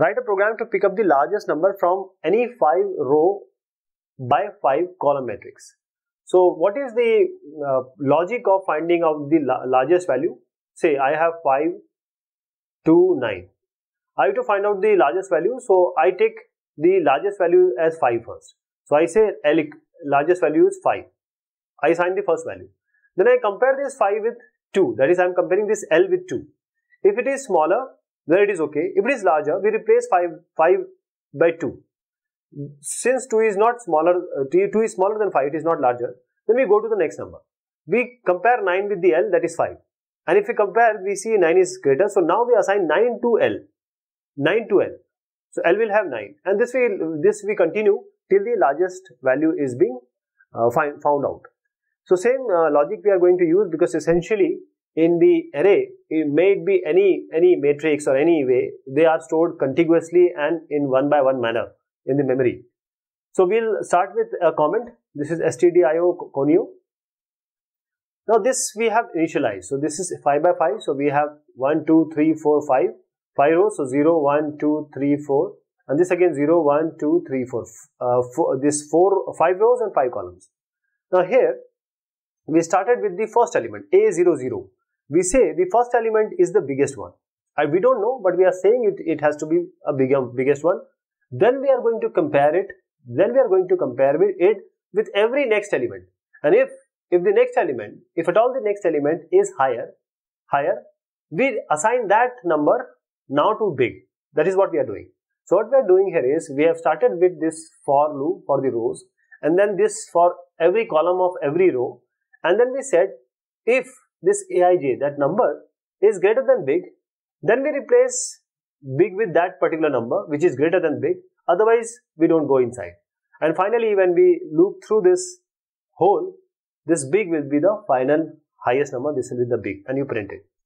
Write a program to pick up the largest number from any 5-row by 5-column matrix. So what is the logic of finding out the largest value? Say I have 5, 2, 9. I have to find out the largest value, so I take the largest value as 5 first. So I say largest value is 5. I assign the first value. Then I compare this 5 with 2. That is, I am comparing this L with 2. If it is smaller, then it is okay. If it is larger, we replace 5 by 2. Since 2 is smaller than 5, it is not larger, then we go to the next number. We compare 9 with the L, that is 5. And if we compare, we see 9 is greater. So now we assign 9 to L. 9 to L. So L will have 9. And this we continue till the largest value is being found out. So same logic we are going to use, because essentially in the array, it may be any matrix or any way, they are stored contiguously and in one-by-one manner in the memory. So we'll start with a comment. This is stdio conio. Now this we have initialized. So this is 5 by 5. So we have 1, 2, 3, 4, 5. 5 rows. So 0, 1, 2, 3, 4. And this again 0, 1, 2, 3, 4. This 5 rows and 5 columns. Now here we started with the first element A00. We say the first element is the biggest one. We don't know, but we are saying it has to be a biggest one. Then we are going to compare it. Then we are going to compare it with every next element. And if the next element, if at all the next element is higher, we assign that number now to big. That is what we are doing. So what we are doing here is, we have started with this for loop for the rows, and then this for every column of every row, and then we said if this aij, that number, is greater than big, then we replace big with that particular number which is greater than big, otherwise we don't go inside. And finally when we loop through this whole, this big will be the final highest number, this will be the big, and you print it.